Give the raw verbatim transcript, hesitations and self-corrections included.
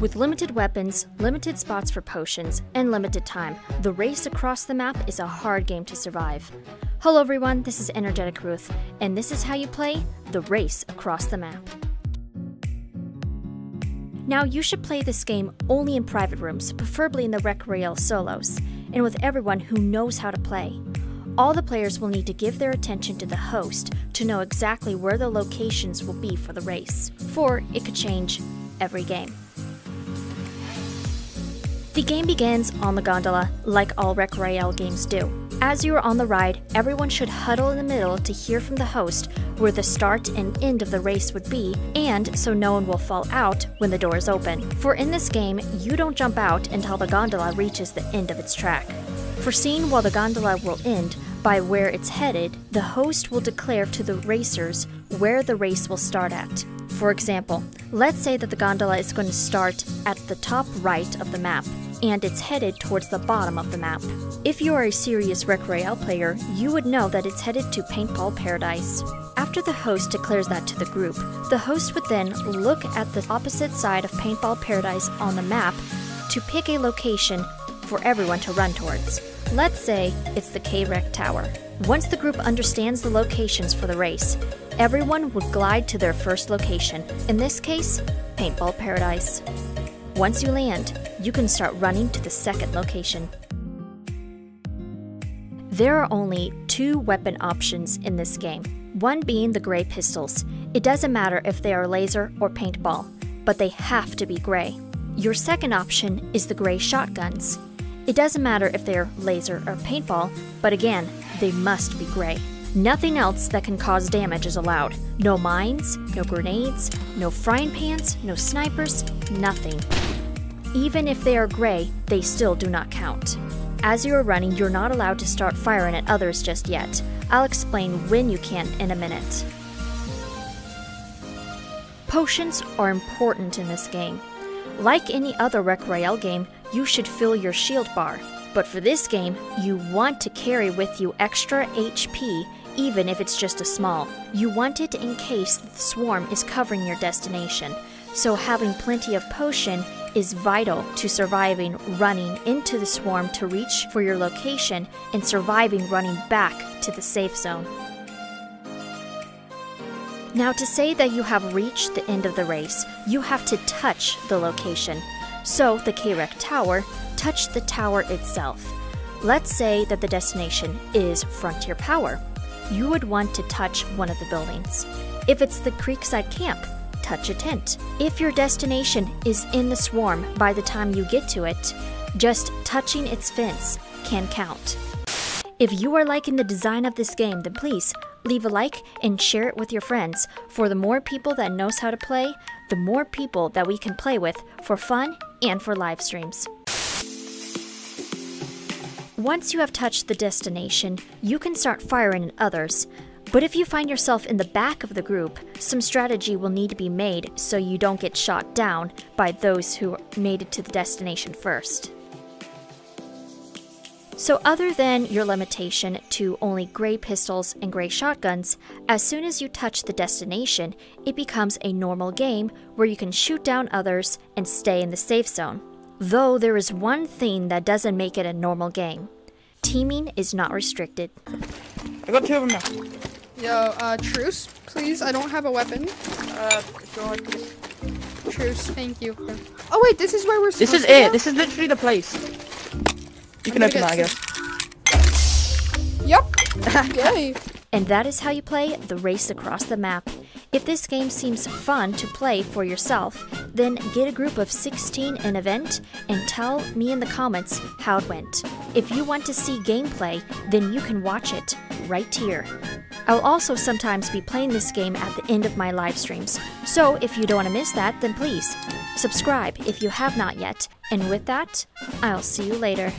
With limited weapons, limited spots for potions, and limited time, the race across the map is a hard game to survive. Hello everyone, this is Energetic Ruth, and this is how you play the race across the map. Now you should play this game only in private rooms, preferably in the Rec Royale solos, and with everyone who knows how to play. All the players will need to give their attention to the host to know exactly where the locations will be for the race, for it could change every game. The game begins on the gondola, like all Rec Royale games do. As you are on the ride, everyone should huddle in the middle to hear from the host where the start and end of the race would be, and so no one will fall out when the door is open. For in this game, you don't jump out until the gondola reaches the end of its track. Foreseen while the gondola will end by where it's headed, the host will declare to the racers where the race will start at. For example, let's say that the gondola is going to start at the top right of the map, and it's headed towards the bottom of the map. If you are a serious Rec Royale player, you would know that it's headed to Paintball Paradise. After the host declares that to the group, the host would then look at the opposite side of Paintball Paradise on the map to pick a location for everyone to run towards. Let's say it's the K-Rec Tower. Once the group understands the locations for the race, everyone would glide to their first location, in this case, Paintball Paradise. Once you land, you can start running to the second location. There are only two weapon options in this game, one being the gray pistols. It doesn't matter if they are laser or paintball, but they have to be gray. Your second option is the gray shotguns. It doesn't matter if they are laser or paintball, but again, they must be gray. Nothing else that can cause damage is allowed. No mines, no grenades, no frying pans, no snipers, nothing. Even if they are gray, they still do not count. As you are running, you're not allowed to start firing at others just yet. I'll explain when you can in a minute. Potions are important in this game. Like any other Rec Royale game, you should fill your shield bar. But for this game, you want to carry with you extra H P, even if it's just a small. You want it in case the swarm is covering your destination, so having plenty of potion is vital to surviving running into the swarm to reach for your location and surviving running back to the safe zone. Now, to say that you have reached the end of the race, you have to touch the location. So the K-Rec Tower, touch the tower itself. Let's say that the destination is Frontier Power. You would want to touch one of the buildings. If it's the Creekside Camp, touch a tent. If your destination is in the swarm by the time you get to it, just touching its fence can count. If you are liking the design of this game, then please leave a like and share it with your friends. For the more people that knows how to play, the more people that we can play with for fun and for live streams. Once you have touched the destination, you can start firing at others. But if you find yourself in the back of the group, some strategy will need to be made so you don't get shot down by those who made it to the destination first. So other than your limitation to only gray pistols and gray shotguns, as soon as you touch the destination, it becomes a normal game where you can shoot down others and stay in the safe zone. Though there is one thing that doesn't make it a normal game. Teaming is not restricted. I got two of them now. Yo, uh, truce, please. I don't have a weapon. Uh, go like this. Truce, thank you. Oh wait, this is where we're supposed to go? This is it. This is literally the place. You can open that, I guess. Yep. Yay. And that is how you play the race across the map. If this game seems fun to play for yourself, then get a group of sixteen in an event and tell me in the comments how it went. If you want to see gameplay, then you can watch it right here. I'll also sometimes be playing this game at the end of my live streams, so if you don't want to miss that, then please subscribe if you have not yet. And with that, I'll see you later.